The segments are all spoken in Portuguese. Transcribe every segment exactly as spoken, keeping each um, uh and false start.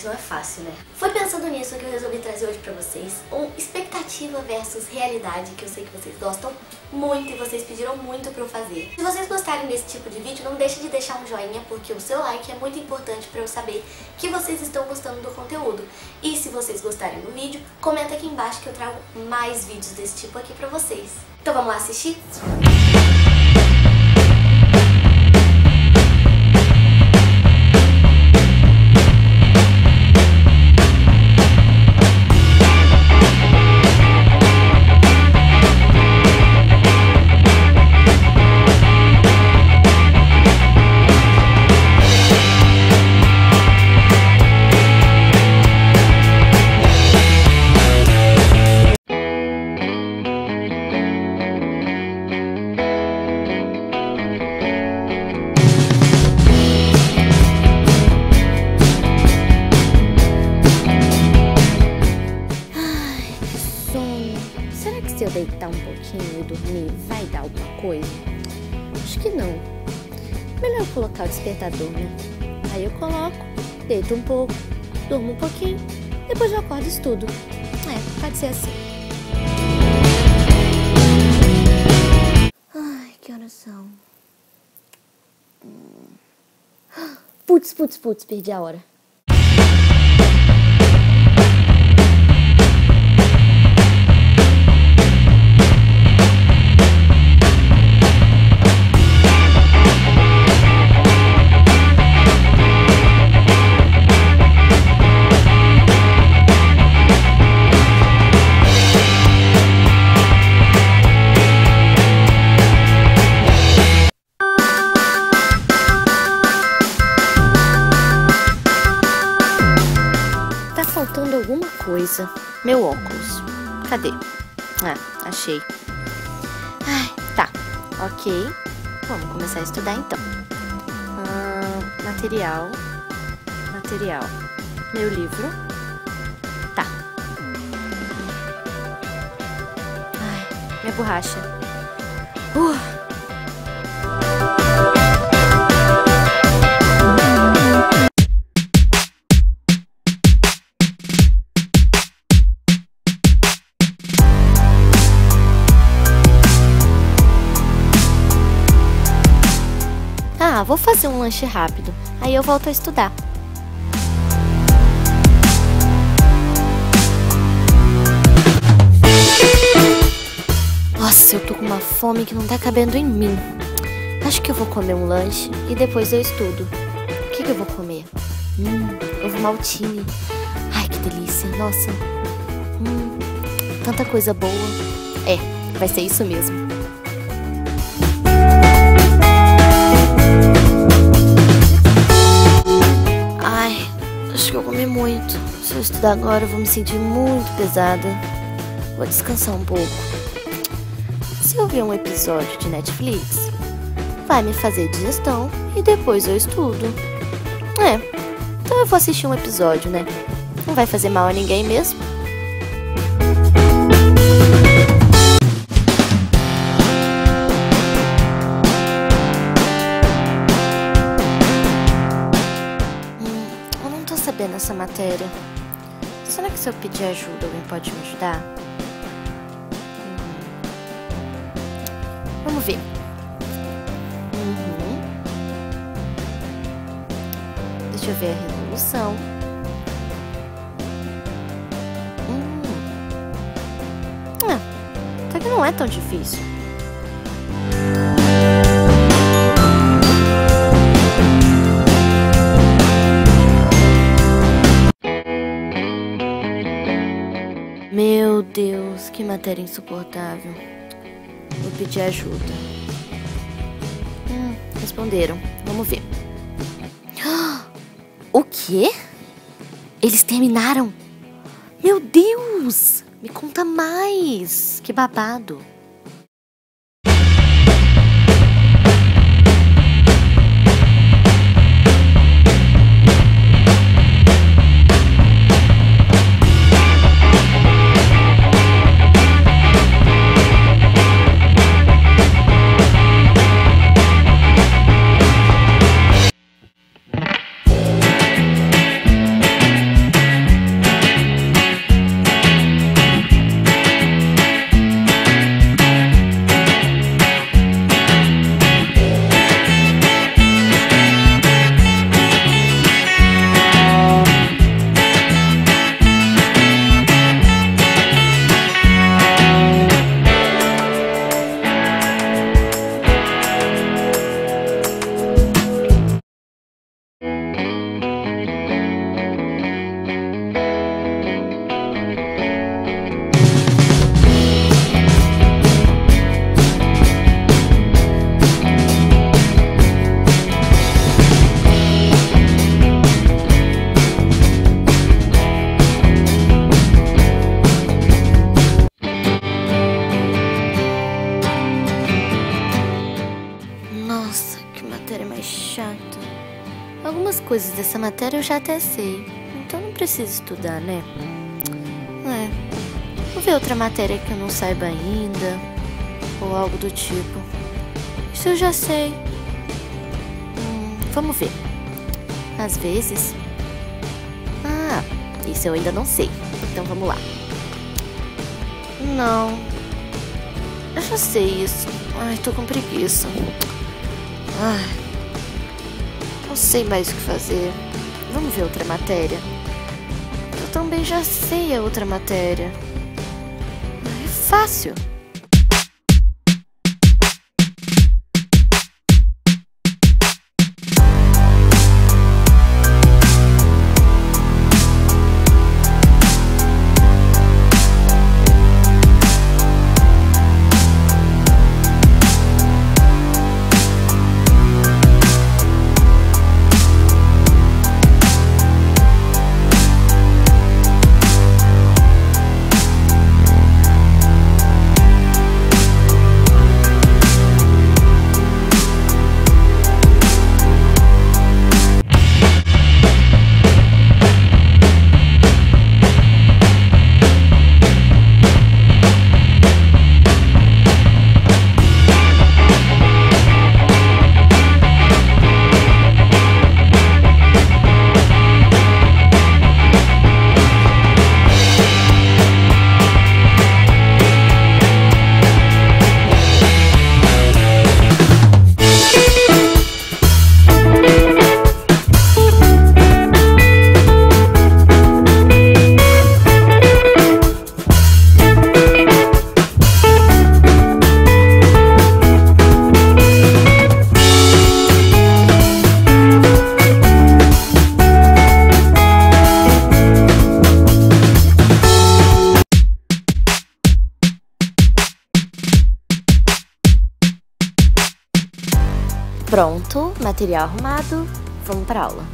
mas não é fácil, né? Foi pensando nisso que eu resolvi trazer hoje pra vocês um expectativa versus realidade, que eu sei que vocês gostam muito e vocês pediram muito pra eu fazer. Se vocês gostarem desse tipo de vídeo, não deixe de deixar um joinha, porque o seu like é muito importante pra eu saber que vocês estão gostando do conteúdo. E se vocês gostarem do vídeo, comenta aqui embaixo que eu trago mais vídeos desse tipo aqui pra vocês. Então vamos lá assistir? Se eu deitar um pouquinho e dormir, vai dar alguma coisa? Acho que não. Melhor colocar o despertador, né? Aí eu coloco, deito um pouco, durmo um pouquinho, depois eu acordo e estudo. É, pode ser assim. Ai, que horas são? Putz, putz, putz, perdi a hora. Faltando alguma coisa. Meu óculos. Cadê? Ah, achei. Ai, tá. Ok. Vamos começar a estudar então. Ah, material. Material. Meu livro. Tá. Ai, minha borracha. Uh! Ah, vou fazer um lanche rápido, aí eu volto a estudar. Nossa, eu tô com uma fome que não tá cabendo em mim. Acho que eu vou comer um lanche e depois eu estudo. O que que eu vou comer? Hum, ovo maltine. Ai, que delícia, nossa. Hum, tanta coisa boa. É, vai ser isso mesmo. Acho que eu comi muito. Se eu estudar agora, eu vou me sentir muito pesada. Vou descansar um pouco. Se eu ver um episódio de Netflix, vai me fazer digestão e depois eu estudo. É, então eu vou assistir um episódio, né? Não vai fazer mal a ninguém mesmo. Nessa matéria, será que se eu pedir ajuda alguém pode me ajudar? Hum. Vamos ver. Uhum. Deixa eu ver a resolução. Hum. Ah, até que não é tão difícil. Meu Deus, que matéria insuportável. Vou pedir ajuda. Hum, responderam. Vamos ver. O quê? Eles terminaram? Meu Deus! Me conta mais. Que babado. matéria eu já até sei, então não preciso estudar, né? É, vou ver outra matéria que eu não saiba ainda, ou algo do tipo. Isso eu já sei. Hum, vamos ver. Às vezes... Ah, isso eu ainda não sei, então vamos lá. Não, eu já sei isso. Ai, tô com preguiça. Ai, não sei mais o que fazer. Vamos ver outra matéria. Eu também já sei a outra matéria. É fácil. Pronto, material arrumado, vamos pra aula.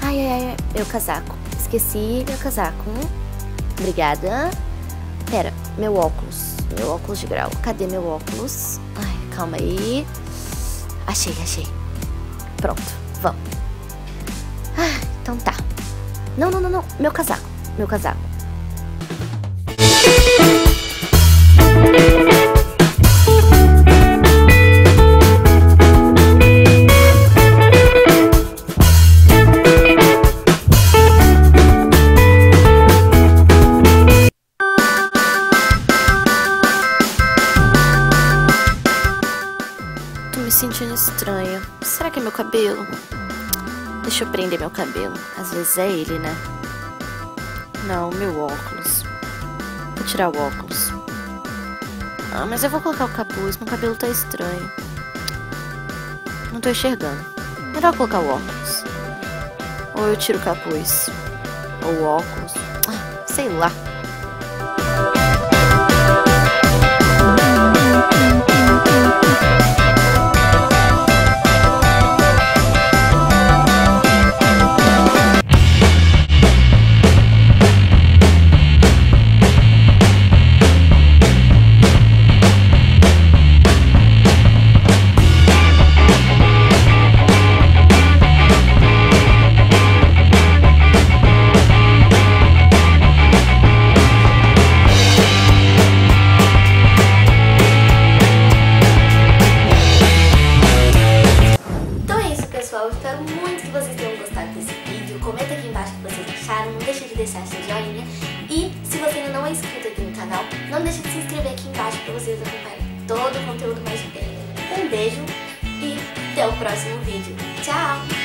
Ai, ai, ai, meu casaco. Esqueci meu casaco. Obrigada. Pera, meu óculos. Meu óculos de grau. Cadê meu óculos? Ai, calma aí. Achei, achei. Pronto, vamos. Ah, então tá. Não, não, não, não. Meu casaco. Meu casaco. Sentindo estranha. Será que é meu cabelo? Deixa eu prender meu cabelo. Às vezes é ele, né? Não, meu óculos. Vou tirar o óculos. Ah, mas eu vou colocar o capuz. Meu cabelo tá estranho. Não tô enxergando. Melhor colocar o óculos. Ou eu tiro o capuz. Ou o óculos. Ah, sei lá. Comenta aqui embaixo o que vocês acharam, não deixa de deixar seu joinha. E se você ainda não é inscrito aqui no canal, não deixa de se inscrever aqui embaixo para vocês acompanharem todo o conteúdo mais de perto. Um beijo e até o próximo vídeo. Tchau!